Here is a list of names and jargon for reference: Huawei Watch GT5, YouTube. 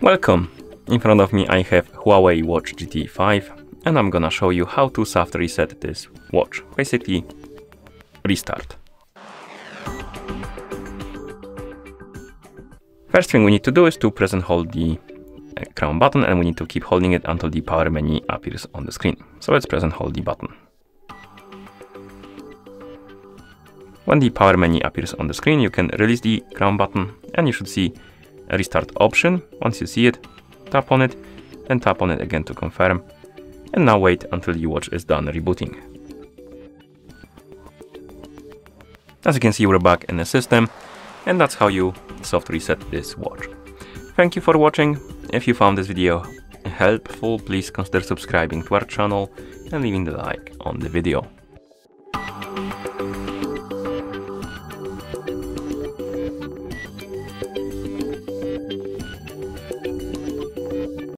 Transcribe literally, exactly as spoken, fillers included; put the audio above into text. Welcome! In front of me I have Huawei Watch G T five and I'm gonna show you how to soft reset this watch, basically restart. First thing we need to do is to press and hold the uh, crown button, and we need to keep holding it until the power menu appears on the screen. So let's press and hold the button. When the power menu appears on the screen, you can release the crown button and you should see a restart option. Once you see it, tap on it, then tap on it again to confirm, and now wait until your watch is done rebooting. As you can see, we're back in the system, and that's how you soft reset this watch. Thank you for watching. If you found this video helpful, please consider subscribing to our channel and leaving the like on the video.